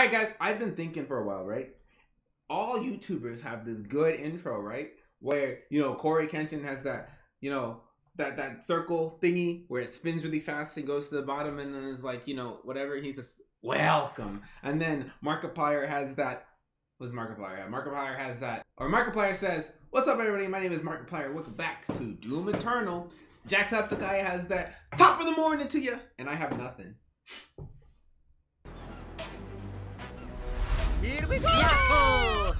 Alright guys, I've been thinking for a while, right? All YouTubers have this good intro, right? Where, you know, Corey Kenshin has that, you know, that circle thingy where it spins really fast and goes to the bottom and then it's like, you know, whatever. He's just, welcome. And then Markiplier has that, what's Markiplier? Markiplier has that, or Markiplier says, what's up everybody, my name is Markiplier, welcome back to Doom Eternal. Jacksepticeye has that, top of the morning to you, and I have nothing. Here we go! Yahoo!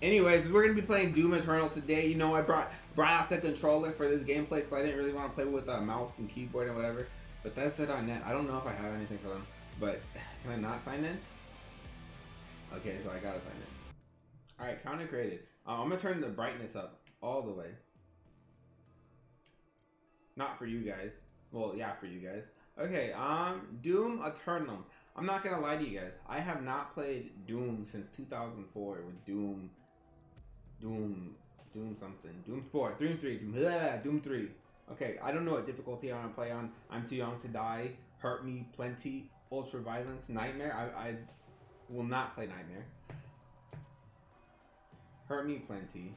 Anyways, we're gonna be playing Doom Eternal today. You know, I brought out the controller for this gameplay because I didn't really want to play with a mouse and keyboard and whatever. But that's it on net. I don't know if I have anything for them. But can I not sign in? Okay, so I gotta sign in. All right, counter created. I'm gonna turn the brightness up all the way. Not for you guys. Well, yeah, for you guys. Okay, Doom Eternal. I'm not gonna lie to you guys. I have not played Doom since 2004 with Doom 3. Okay, I don't know what difficulty I wanna play on. I'm too young to die. Hurt me plenty. Ultra violence. Nightmare. I will not play Nightmare. Hurt me plenty.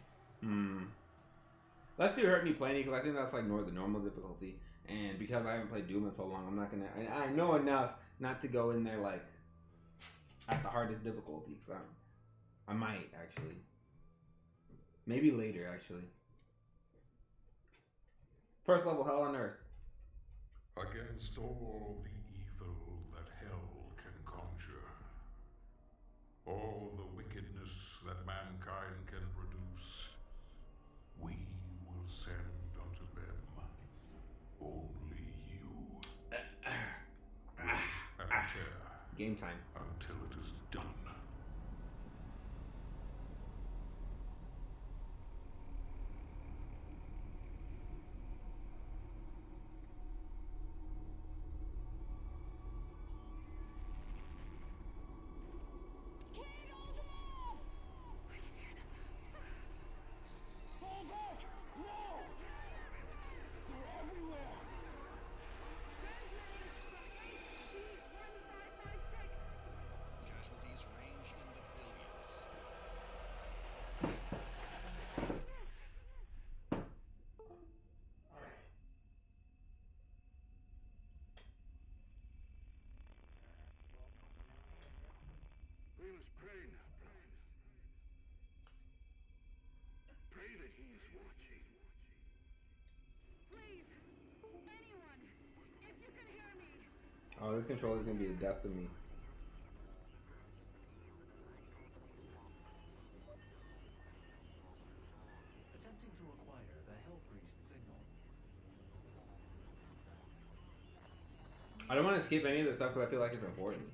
Let's do Hurt Me Plenty because I think that's like more the normal difficulty. And because I haven't played Doom in so long, I'm not gonna. I know enough not to go in there like at the hardest difficulty. Because I might actually. Maybe later actually. First level, Hell on Earth. Against all the evil that hell can conjure, all the wickedness that mankind can produce, we will send unto them only you. Game time. Until it is done. Oh, this controller's gonna be the death of me. Attempting to acquire the Hell Priest signal. I don't want to skip any of this stuff because I feel like it's important.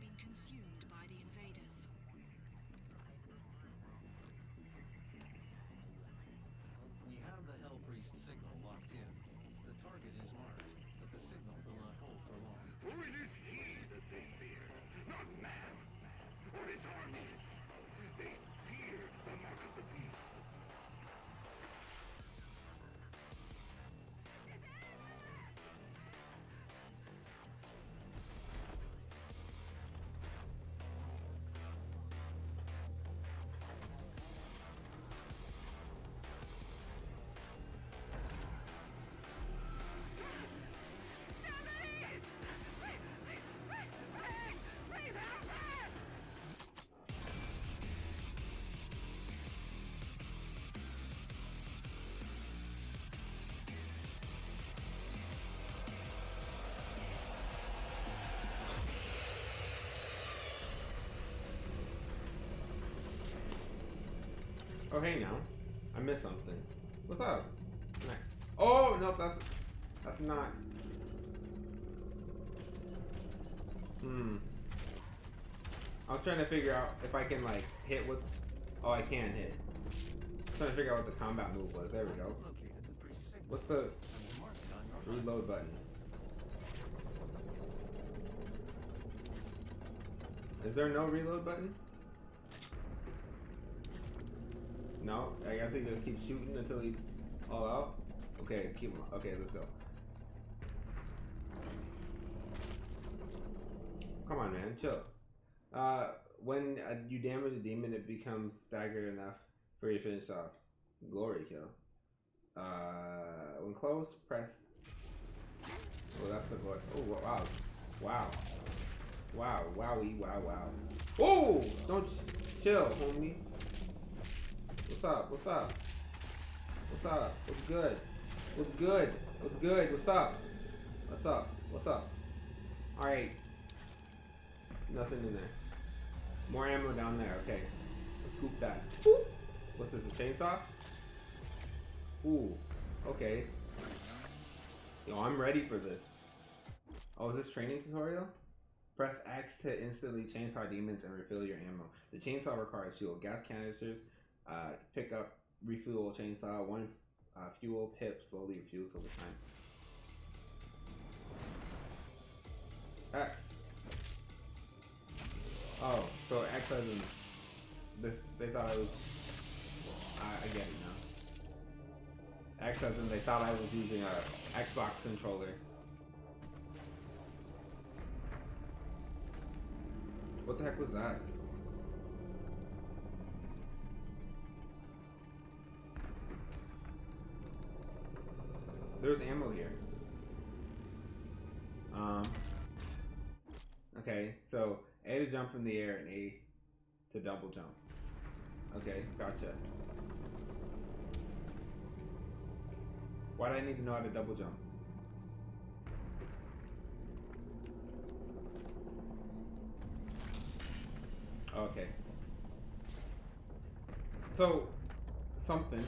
Oh, hey now. I missed something. What's up? Oh, no, that's not. I was trying to figure out if I can, like, hit with. Oh, I can hit. I was trying to figure out what the combat move was. There we go. What's the reload button? Is there no reload button? No, I guess he just keeps shooting until he's all out. Okay, keep on. Okay, let's go. Come on, man, chill. When you damage a demon, it becomes staggered enough for you to finish off. Glory kill. When close, press. Oh, that's the boy. Oh, wow. Wow. Wow, wowie, wow, wow. Oh! Don't chill, homie. What's up? What's up? What's up? What's good? What's good? What's good? What's up? What's up? What's up? Alright. Nothing in there. More ammo down there. Okay. Let's scoop that. Ooh. What's this? A chainsaw? Ooh. Okay. Yo, I'm ready for this. Oh, is this training tutorial? Press X to instantly chainsaw demons and refill your ammo. The chainsaw requires fuel. Gas canisters. Pick up, refuel chainsaw. One fuel pip slowly refuels over time. X. Oh, so X as in this. They thought I was. I get it now. X as in they thought I was using a Xbox controller. What the heck was that? There's ammo here. Okay, so A to jump in the air and A to double jump. Okay, gotcha. Why do I need to know how to double jump? Okay. So, something.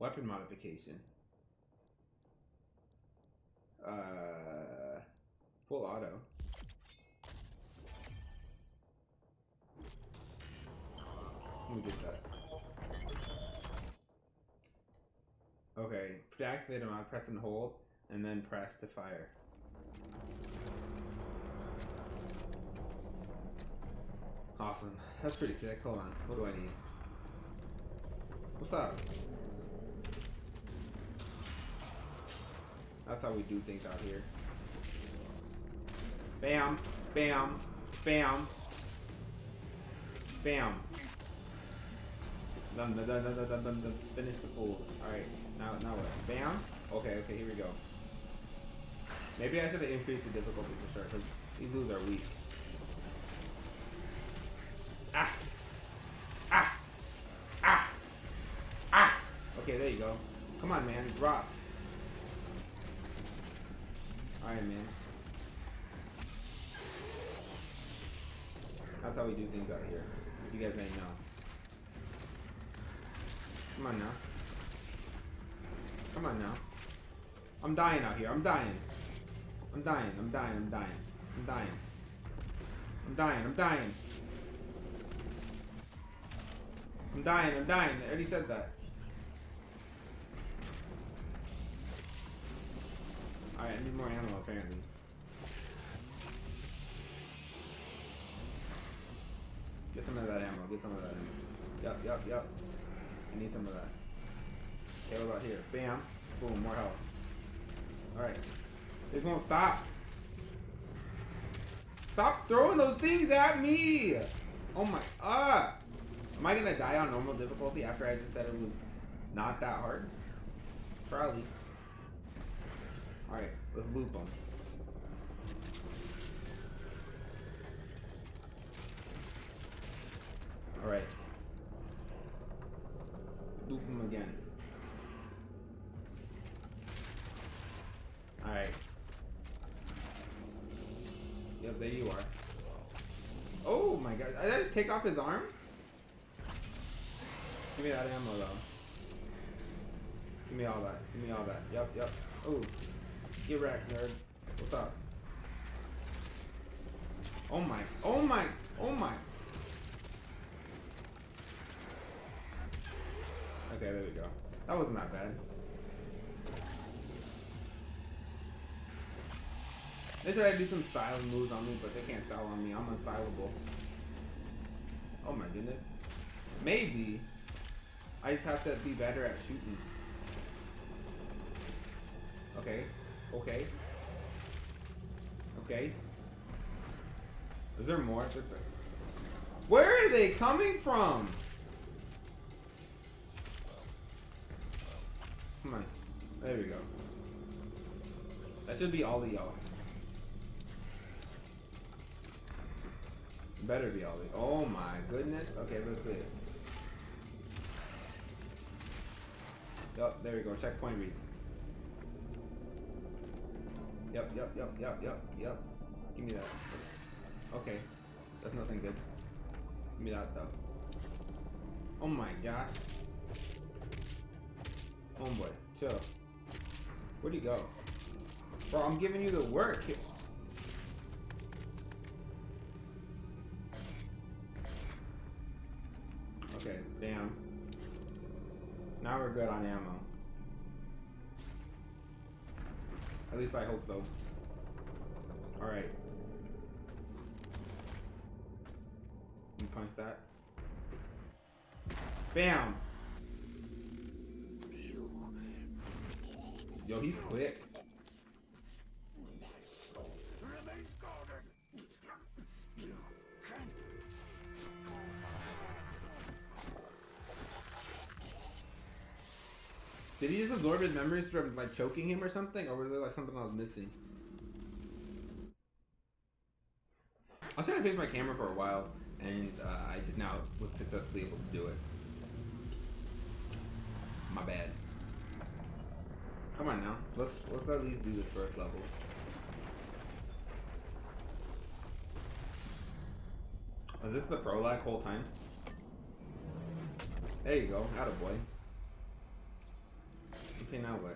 Weapon modification. Full auto. Let me get that. Okay, to activate them, I press and hold, and then press to fire. Awesome. That's pretty sick. Hold on. What do I need? What's up? That's how we do things out here. Bam, bam, bam, bam. Dun, dun, dun, dun, dun, dun, dun, dun. Finish the fool. All right, now what? Bam. Okay, here we go. Maybe I should have increased the difficulty for sure, because these dudes are weak. Ah. Okay, there you go. Come on, man. Drop. Alright, man. That's how we do things out here. You guys ain't know. Come on now. Come on now. I'm dying out here. I'm dying. I'm dying. I'm dying. I'm dying. I'm dying. I'm dying. I'm dying. I'm dying. I'm dying. I already said that. Alright, I need more ammo apparently. Get some of that ammo, get some of that ammo. Yup. I need some of that. Okay, what about here? Bam. Boom, more health. Alright. This won't stop. Stop throwing those things at me! Oh my, am I gonna die on normal difficulty after I just said it was not that hard? Probably. Alright, let's loop them. Alright. Loop them again. Alright. Yep, there you are. Oh my god, did I just take off his arm? Give me that ammo though. Give me all that. Give me all that. Yep. Oh. Get wrecked, nerd. What's up? Oh my, oh my, oh my. Okay, there we go. That wasn't that bad. They tried to do some styling moves on me, but they can't style on me. I'm unstylable. Oh my goodness. Maybe. I just have to be better at shooting. Okay. Okay. Okay. Is there more? Where are they coming from? Come on. There we go. That should be all of y'all. Better be all of y'all. Oh my goodness. Okay, let's see. Yup, there we go. Checkpoint reached. Yup, yup, yup, yup, yup, yup. Give me that. Okay. That's nothing good. Give me that though. Oh my gosh. Homeboy, chill. Where'd he go? Bro, I'm giving you the work. Okay, damn. Now we're good on ammo. At least I hope so. Alright. You punch that. Bam! Yo, he's quick. Did he just absorb his memories from like choking him or something, or was there like something I was missing? I was trying to face my camera for a while, and I just now was successfully able to do it. My bad. Come on now, let's at least do this first level. Is this the prologue whole time? There you go, attaboy. Okay, now what?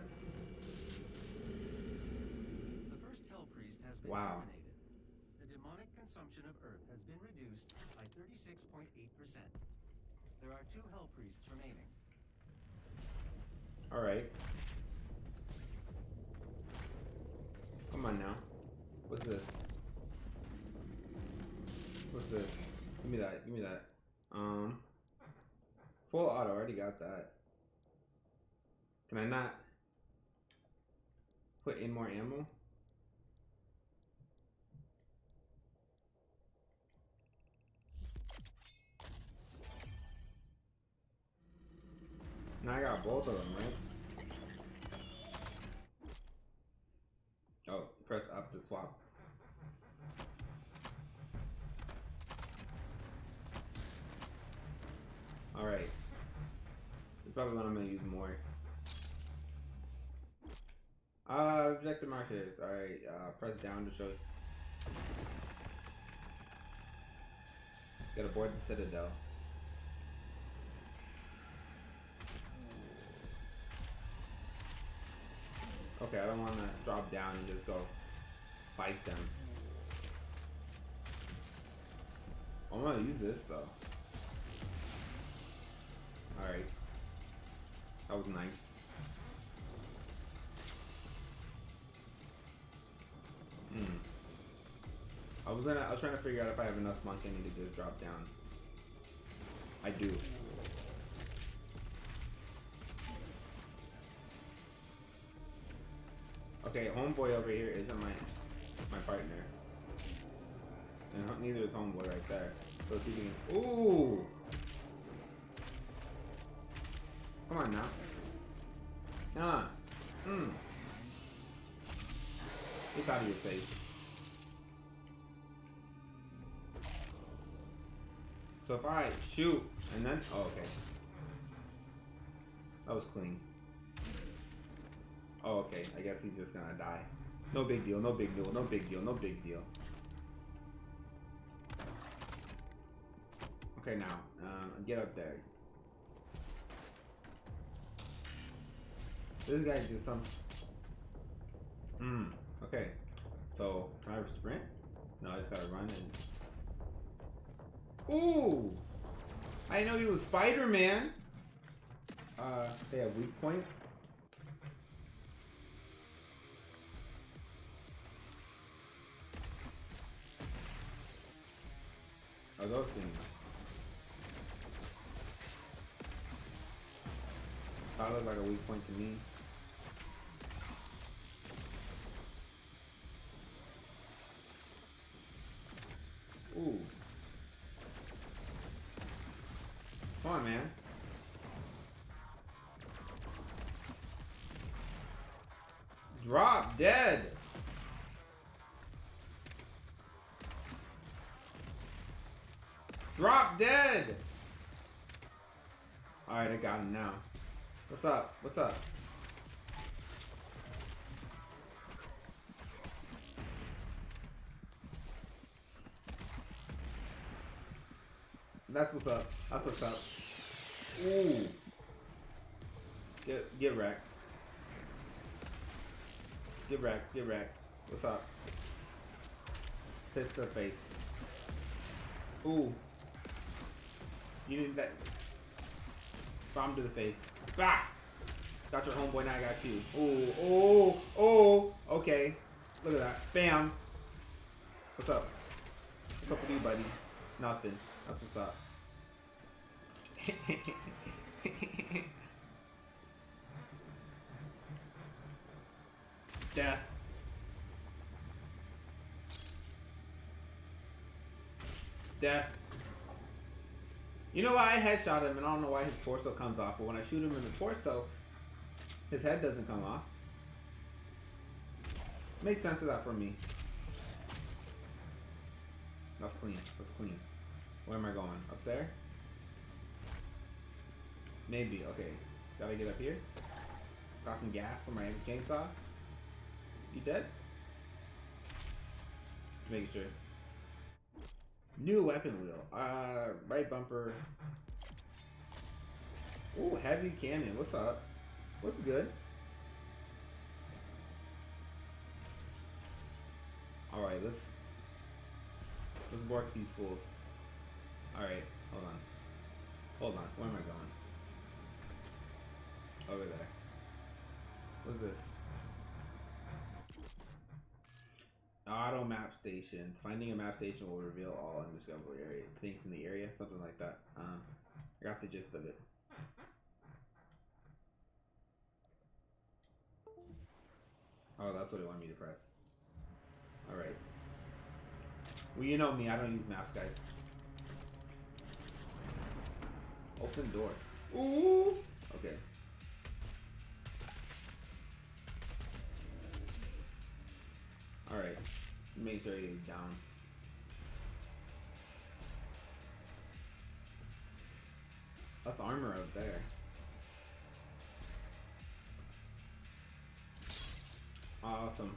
The first Hell Priest has been terminated. The demonic consumption of Earth has been reduced by 36.8%. There are 2 Hell Priests remaining. All right. Come on now. What's this? What's this? Give me that. Give me that. Full auto. I already got that. Can I not put in more ammo? Now I got both of them, right? Oh, press up to swap. Alright. That's probably what I'm gonna use more. Objective markers. Alright, press down to show you. Gotta board the Citadel. Okay, I don't want to drop down and just go fight them. I'm gonna use this though. Alright. That was nice. I was trying to figure out if I have enough money to just drop down. I do. Okay, homeboy over here isn't my partner. And neither is homeboy right there. So if you can, ooh! Come on now. Nah. Get out of your face. So if I shoot and then, oh, okay. That was clean. Oh, okay. I guess he's just gonna die. No big deal, no big deal, no big deal, no big deal. Okay, now, get up there. This guy do some. Okay. So, can I sprint? No, I just gotta run and. Ooh! I didn't know he was Spider-Man! They have weak points. Oh, those things. probably like a weak point to me. Ooh. Come on, man. Drop dead. Drop dead. All right, I got him now. What's up? What's up? That's what's up. That's what's up. Ooh. Get wrecked. Get wrecked. Get wrecked. What's up? Fist to the face. Ooh. You didn't that. Bomb to the face. Bah! Got your homeboy, now I got you. Ooh, oh, oh. Okay. Look at that. Bam. What's up? What's up with you, buddy? Nothing. That's what's up. Death. Death. You know why I headshot him, and I don't know why his torso comes off, but when I shoot him in the torso, his head doesn't come off. Makes sense of that for me. That's clean. That's clean. Where am I going? Up there? Maybe. Okay. Gotta get up here. Got some gas for my chainsaw. You dead? Just making sure. New weapon wheel. Right bumper. Ooh, heavy cannon. What's up? What's good? Alright, let's bark these fools. Alright, hold on. Hold on, where am I going? Over there. What's this? Auto map station. Finding a map station will reveal all undiscoverable area things in the area, something like that. I got the gist of it. Oh, that's what it wanted me to press. All right. Well, you know me. I don't use maps, guys. Open door. Ooh. Okay. All right. Make sure you're down. That's armor out there. Awesome.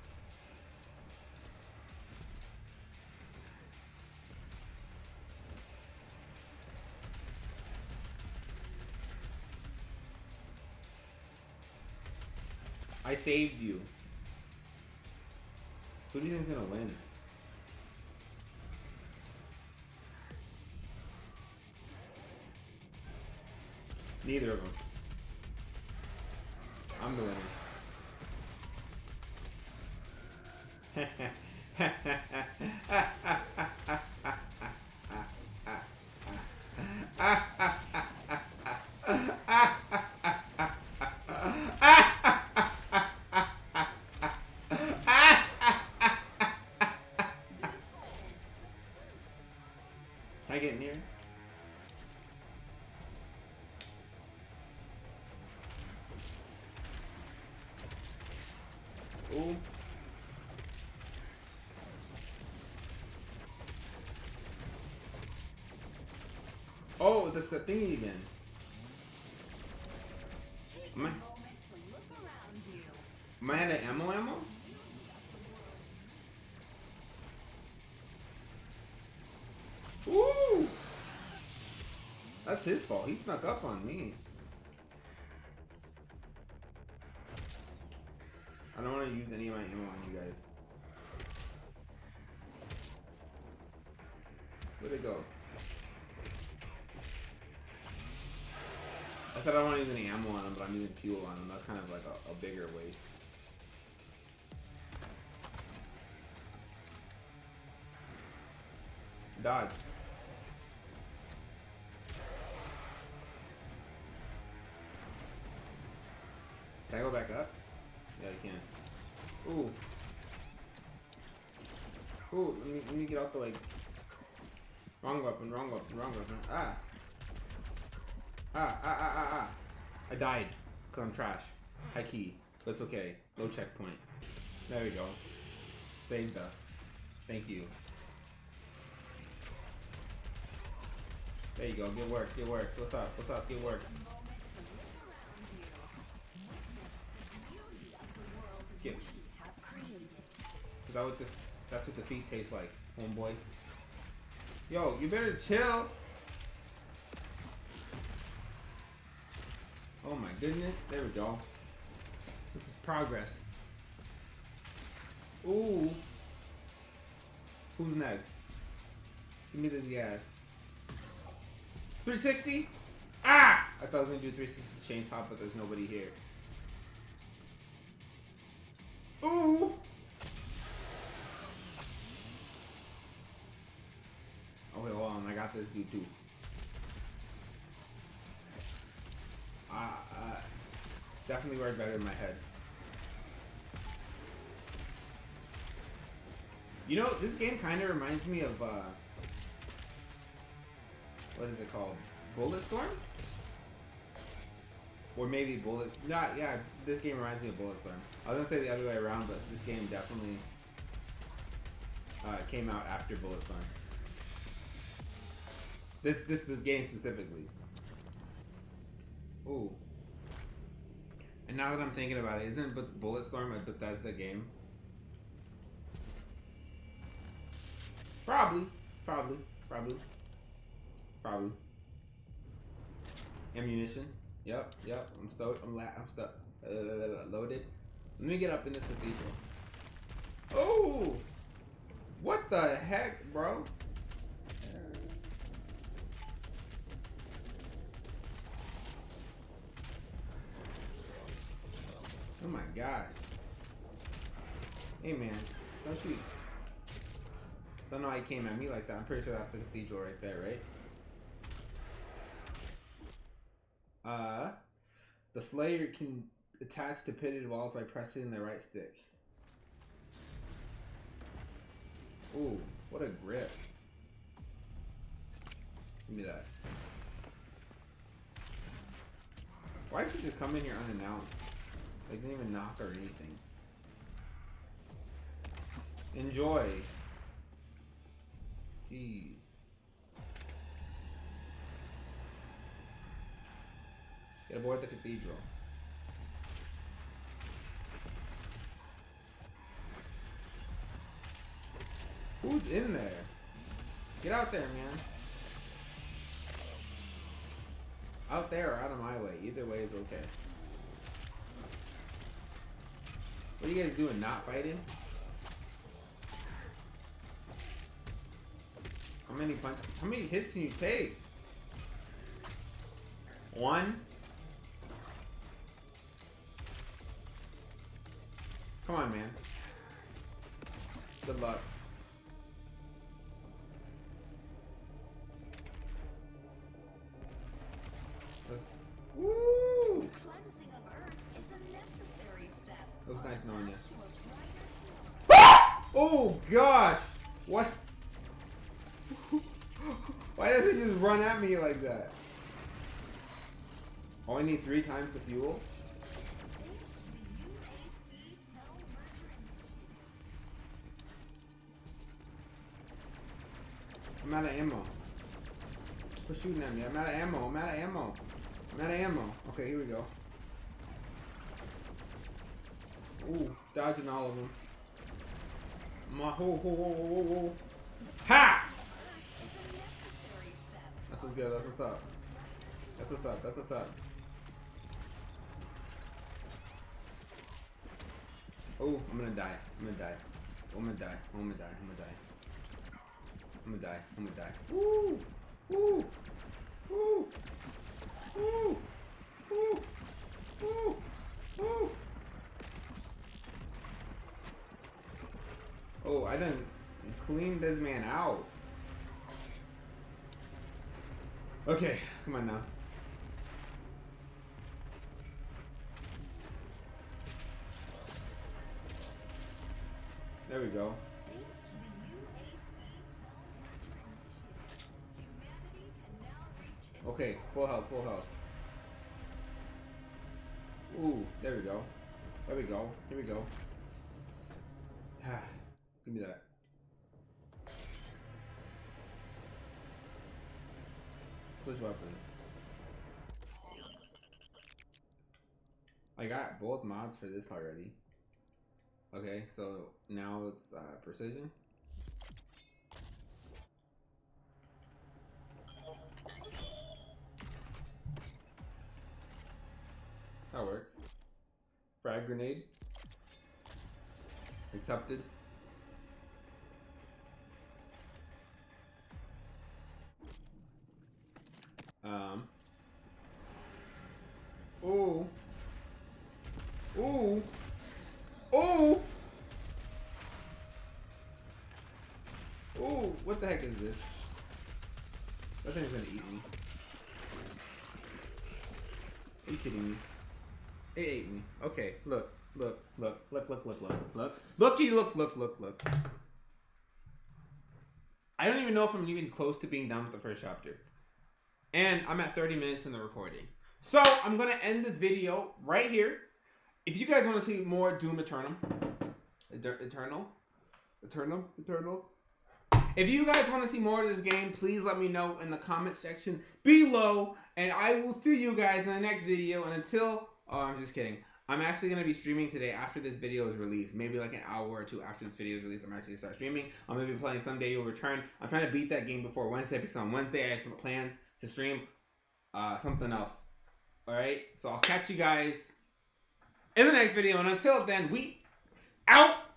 I saved you. Who do you think's gonna win? Neither of them. I'm the winner. Ooh. Oh, that's the thingy again. Am I out of ammo? Ooh! That's his fault. He snuck up on me. I don't want to use any of my ammo on you guys. Where'd it go? I said I don't want to use any ammo on them, but I'm using fuel on them. That's kind of like a bigger waste. Dodge. Can I go back up? Yeah, you can. Ooh. Ooh, let me get out the, like... Wrong weapon. Ah! I died. Because I'm trash. High key. That's okay. No checkpoint. There we go. Saved us. Thank you. There you go. Good work. Good work. What's up? What's up? Good work. Get. Is that what this... That's what defeat tastes like, homeboy. Yo, you better chill. Oh my goodness. There we go. This is progress. Ooh. Who's next? Give me this gas. 360? Ah! I thought I was gonna do 360 chainsaw, but there's nobody here. Ooh! Oh wait, hold on, I got this dude too. Definitely worked better in my head. You know, this game kind of reminds me of, what is it called? Bulletstorm? Or maybe yeah, this game reminds me of Bulletstorm. I was gonna say the other way around, but this game definitely came out after Bulletstorm. This game specifically. Ooh. And now that I'm thinking about it, isn't Bulletstorm a Bethesda game? Probably. Ammunition. Yep. I'm stuck. Loaded. Let me get up in this cathedral. Oh! What the heck, bro? Oh my gosh. Hey man, don't shoot. Don't know how he came at me like that. I'm pretty sure that's the cathedral right there, right? The Slayer can attack to pitted walls by pressing the right stick. Ooh, what a grip. Give me that. Why did you just come in here unannounced? They didn't even knock or anything. Enjoy. Jeez. Get aboard the cathedral. Who's in there? Get out there, man. Out there or out of my way. Either way is okay. What are you guys doing? Not fighting? How many hits can you take? One? Come on, man. Good luck. Woo! Cleansing of Earth is a necessary step. Looks nice knowing you. Oh gosh! What? Why does it just run at me like that? Oh, I need 3 times the fuel? I'm out of ammo. Quit shooting at me. I'm out of ammo. Okay, here we go. Ooh, dodging all of them. Ho ho ho ho ho. Ha! That's what's good. That's what's up. Oh, I'm gonna die. Woo! Woo! Woo! Woo! Woo! Woo! Woo! Oh, I done cleaned this man out. Okay, come on now. There we go. Okay, full health, full health. Ooh, there we go. There we go. Here we go. Give me that. Switch weapons. I got both mods for this already. Okay, so now it's precision. That works. Frag grenade. Accepted. Ooh. Ooh. Ooh. Ooh. What the heck is this? That thing's gonna eat me. Are you kidding me? It ate me. Okay, look, look, look, look, look, look, look, look, looky, look, look, look, look. I don't even know if I'm even close to being done with the first chapter. And I'm at 30 minutes in the recording. So I'm gonna end this video right here. If you guys wanna see more Doom Eternal. If you guys wanna see more of this game, please let me know in the comment section below. And I will see you guys in the next video. And until... Oh, I'm just kidding. I'm actually going to be streaming today after this video is released. Maybe like an hour or two after this video is released, I'm actually going to start streaming. I'm going to be playing Someday You'll Return. I'm trying to beat that game before Wednesday because on Wednesday I have some plans to stream something else. Alright? So I'll catch you guys in the next video. And until then, we out!